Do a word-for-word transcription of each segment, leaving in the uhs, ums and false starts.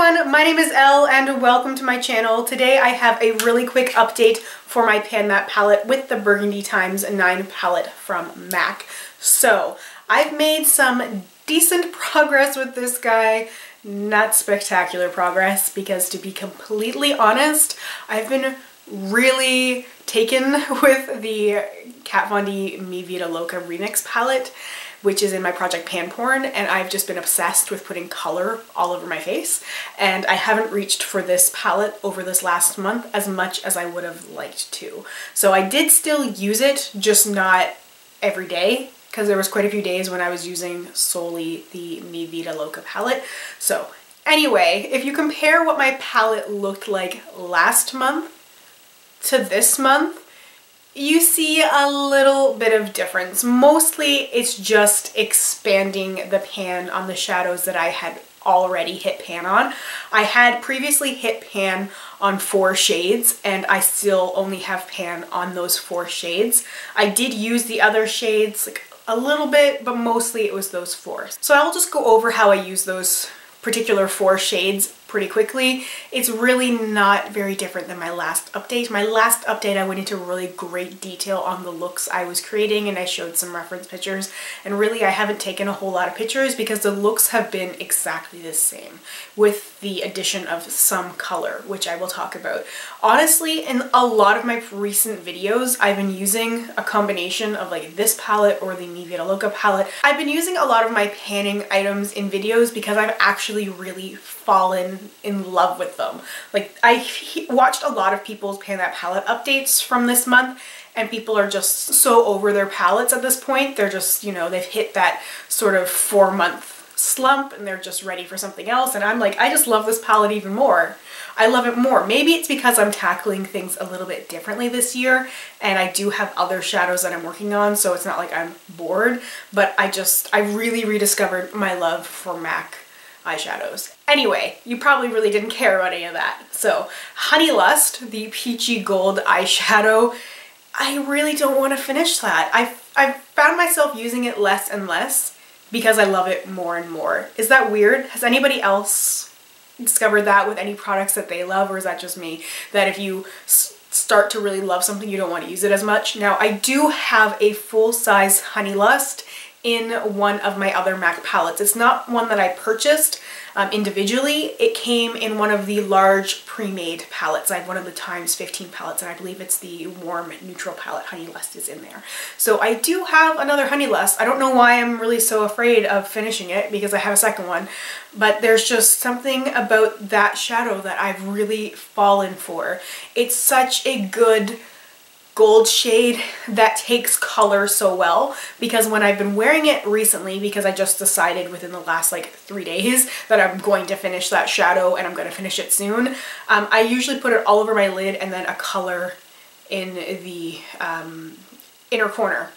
everyone, my name is Elle and welcome to my channel. Today I have a really quick update for my Pan Matte palette with the Burgundy Times nine palette from MAC. So, I've made some decent progress with this guy, not spectacular progress because, to be completely honest, I've been really taken with the Kat Von D Mi Vida Loca Remix palette, which is in my project Pan Porn, and I've just been obsessed with putting color all over my face, and I haven't reached for this palette over this last month as much as I would have liked to. So I did still use it, just not every day, because there was quite a few days when I was using solely the Mi Vida Loca palette. So anyway, if you compare what my palette looked like last month to this month, you see a little bit of difference. Mostly it's just expanding the pan on the shadows that I had already hit pan on. I had previously hit pan on four shades and I still only have pan on those four shades. I did use the other shades like a little bit, but mostly it was those four. So I'll just go over how I use those particular four shades pretty quickly. It's really not very different than my last update. My last update I went into really great detail on the looks I was creating and I showed some reference pictures, and really I haven't taken a whole lot of pictures because the looks have been exactly the same with the addition of some color, which I will talk about. Honestly, in a lot of my recent videos I've been using a combination of like this palette or the Mi Vida Loca palette. I've been using a lot of my panning items in videos because I've actually really fallen in love with them. Like, I watched a lot of people's Pan That Palette updates from this month, and people are just so over their palettes at this point. They're just, you know, they've hit that sort of four month slump and they're just ready for something else, and I'm like, I just love this palette even more. I love it more. Maybe it's because I'm tackling things a little bit differently this year and I do have other shadows that I'm working on, so it's not like I'm bored, but I just, I really rediscovered my love for MAC eyeshadows. Anyway, you probably really didn't care about any of that. So, Honey Lust, the peachy gold eyeshadow, I really don't want to finish that. I've, I've found myself using it less and less because I love it more and more. Is that weird? Has anybody else discovered that with any products that they love, or is that just me? That if you s start to really love something, you don't want to use it as much? Now, I do have a full-size Honey Lust in one of my other MAC palettes. It's not one that I purchased um, individually. It came in one of the large pre-made palettes. I have one of the Times fifteen palettes, and I believe it's the warm neutral palette. Honey Lust is in there. So I do have another Honey Lust. I don't know why I'm really so afraid of finishing it because I have a second one, but there's just something about that shadow that I've really fallen for. It's such a good gold shade that takes color so well, because when I've been wearing it recently, because I just decided within the last like three days that I'm going to finish that shadow and I'm going to finish it soon, um, I usually put it all over my lid and then a color in the um, inner corner.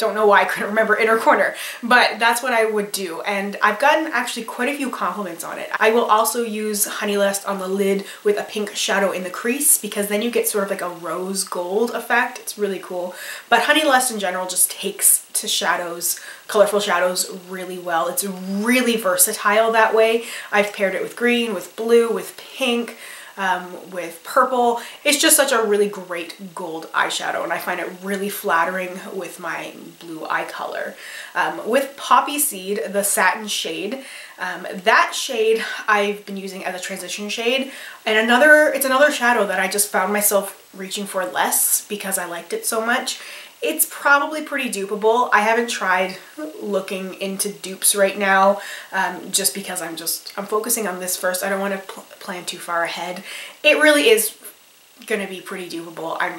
Don't know why I couldn't remember inner corner, but that's what I would do, and I've gotten actually quite a few compliments on it. I will also use Honey Lust on the lid with a pink shadow in the crease because then you get sort of like a rose gold effect. It's really cool. But Honey Lust in general just takes to shadows, colorful shadows, really well. It's really versatile that way. I've paired it with green, with blue, with pink, Um, with purple. It's just such a really great gold eyeshadow, and I find it really flattering with my blue eye color. Um, with Poppyseed, the satin shade, um, that shade I've been using as a transition shade, and another, it's another shadow that I just found myself reaching for less because I liked it so much. It's probably pretty dupeable. I haven't tried looking into dupes right now, um, just because I'm just, I'm focusing on this first. I don't want to pl plan too far ahead. It really is going to be pretty dupeable. I'm,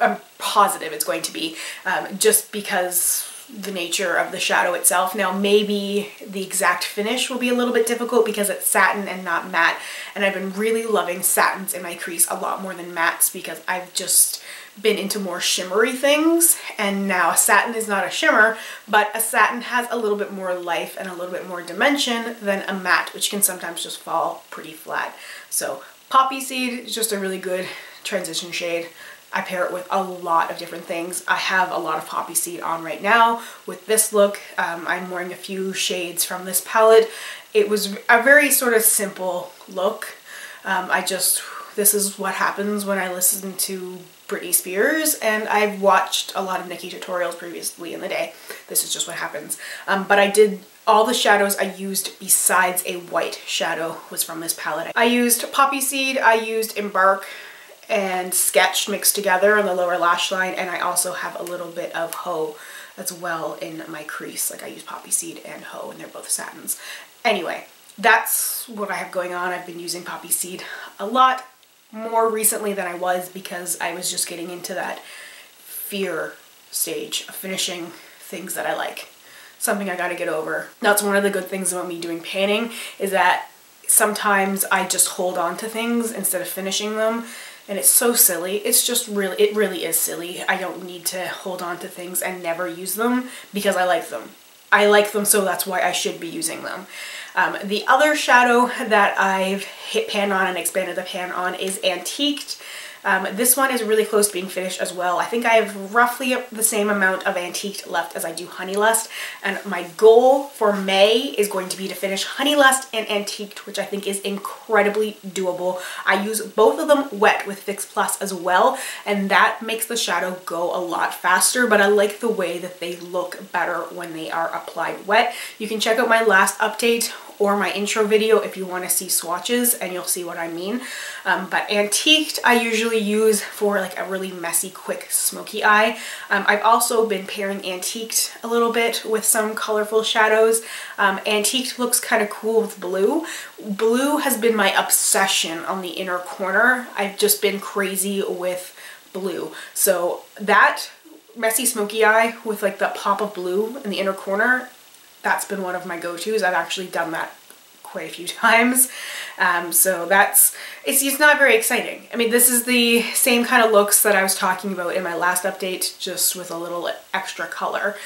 I'm positive it's going to be, um, just because the nature of the shadow itself. Now, maybe the exact finish will be a little bit difficult because it's satin and not matte, and I've been really loving satins in my crease a lot more than mattes because I've just been into more shimmery things, and now a satin is not a shimmer, but a satin has a little bit more life and a little bit more dimension than a matte, which can sometimes just fall pretty flat. So Poppyseed is just a really good transition shade. I pair it with a lot of different things. I have a lot of Poppyseed on right now with this look. Um, I'm wearing a few shades from this palette. It was a very sort of simple look. Um, I just, this is what happens when I listen to Britney Spears, and I've watched a lot of Nikki tutorials previously in the day. This is just what happens. Um, but I did, all the shadows I used besides a white shadow was from this palette. I used Poppyseed, I used Embark and Sketch mixed together on the lower lash line, and I also have a little bit of Haux as well in my crease. Like, I use Poppyseed and Haux, and they're both satins. Anyway, that's what I have going on. I've been using Poppyseed a lot more recently than I was, because I was just getting into that fear stage of finishing things that I like. Something I gotta get over. That's one of the good things about me doing painting, is that sometimes I just hold on to things instead of finishing them, and it's so silly. It's just really, it really is silly. I don't need to hold on to things and never use them, because I like them. I like them, so that's why I should be using them. Um, the other shadow that I've hit pan on and expanded the pan on is Antiqued. Um, this one is really close to being finished as well. I think I have roughly the same amount of Antiqued left as I do Honey Lust, and my goal for May is going to be to finish Honey Lust and Antiqued, which I think is incredibly doable. I use both of them wet with Fix Plus as well, and that makes the shadow go a lot faster, but I like the way that they look better when they are applied wet. You can check out my last update or my intro video if you want to see swatches, and you'll see what I mean. Um, but Antiqued I usually use for like a really messy, quick, smoky eye. Um, I've also been pairing Antiqued a little bit with some colorful shadows. Um, Antiqued looks kind of cool with blue. Blue has been my obsession on the inner corner. I've just been crazy with blue. So that messy, smoky eye with like the pop of blue in the inner corner, that's been one of my go-tos. I've actually done that quite a few times. Um, so that's, it's, it's not very exciting. I mean, this is the same kind of looks that I was talking about in my last update, just with a little extra color.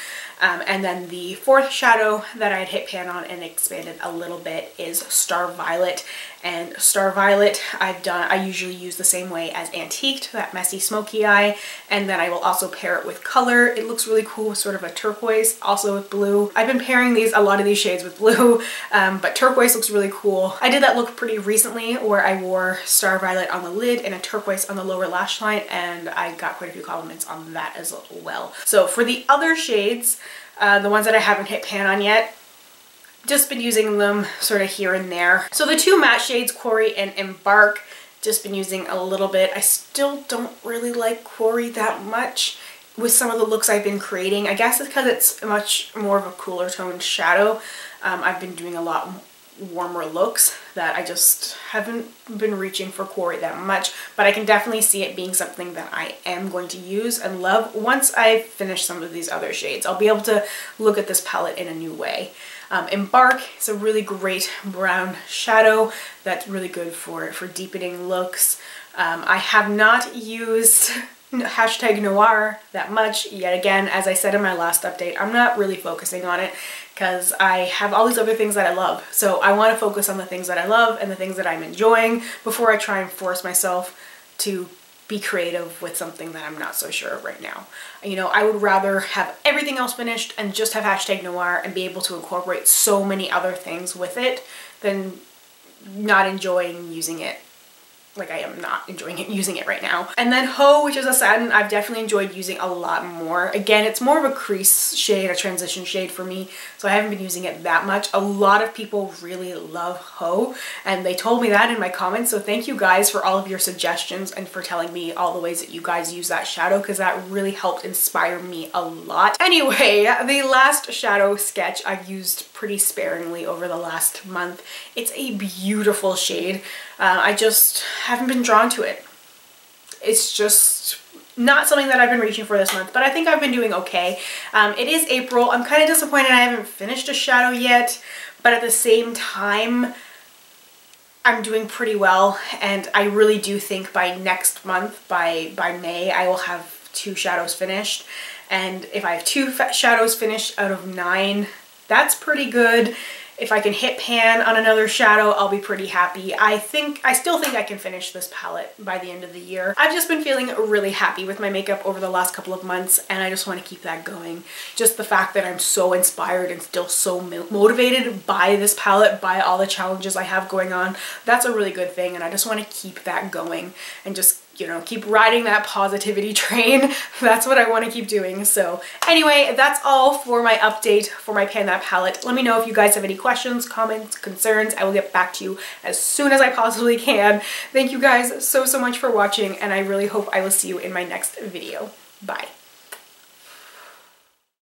Um, and then the fourth shadow that I had hit pan on and expanded a little bit is Star Violet. And Star Violet, I've done, I usually use the same way as Antiqued, that messy smoky eye, and then I will also pair it with color. It looks really cool with sort of a turquoise, also with blue. I've been pairing these, a lot of these shades with blue, um, but turquoise looks really cool. I did that look pretty recently where I wore Star Violet on the lid and a turquoise on the lower lash line, and I got quite a few compliments on that as well. So for the other shades, uh, the ones that I haven't hit pan on yet, just been using them sort of here and there. So the two matte shades, Quarry and Embark, just been using a little bit. I still don't really like Quarry that much with some of the looks I've been creating. I guess it's because it's much more of a cooler toned shadow. Um, I've been doing a lot warmer looks that I just haven't been reaching for Quarry that much, but I can definitely see it being something that I am going to use and love once I finish some of these other shades. I'll be able to look at this palette in a new way. Um, Embark is a really great brown shadow that's really good for, for deepening looks. Um, I have not used hashtag Noir that much yet again. As I said in my last update, I'm not really focusing on it because I have all these other things that I love. So I want to focus on the things that I love and the things that I'm enjoying before I try and force myself to be creative with something that I'm not so sure of right now. You know, I would rather have everything else finished and just have hashtag Noir and be able to incorporate so many other things with it than not enjoying using it. Like, I am not enjoying it, using it right now. And then Haux, which is a satin, I've definitely enjoyed using a lot more. Again, it's more of a crease shade, a transition shade for me, so I haven't been using it that much. A lot of people really love Haux, and they told me that in my comments, so thank you guys for all of your suggestions and for telling me all the ways that you guys use that shadow, because that really helped inspire me a lot. Anyway, the last shadow, Sketch, I've used pretty sparingly over the last month. It's a beautiful shade. Uh, I just haven't been drawn to it. It's just not something that I've been reaching for this month, but I think I've been doing okay. Um, it is April. I'm kind of disappointed I haven't finished a shadow yet, but at the same time, I'm doing pretty well, and I really do think by next month, by, by May, I will have two shadows finished. And if I have two shadows finished out of nine, that's pretty good. If I can hit pan on another shadow, I'll be pretty happy. I think, I still think I can finish this palette by the end of the year. I've just been feeling really happy with my makeup over the last couple of months, and I just want to keep that going. Just the fact that I'm so inspired and still so motivated by this palette, by all the challenges I have going on, that's a really good thing, and I just want to keep that going and just, you know, keep riding that positivity train. That's what I want to keep doing. So anyway, that's all for my update for my Pan That Palette. Let me know if you guys have any questions, comments, concerns. I will get back to you as soon as I possibly can. Thank you guys so, so much for watching, and I really hope I will see you in my next video. Bye.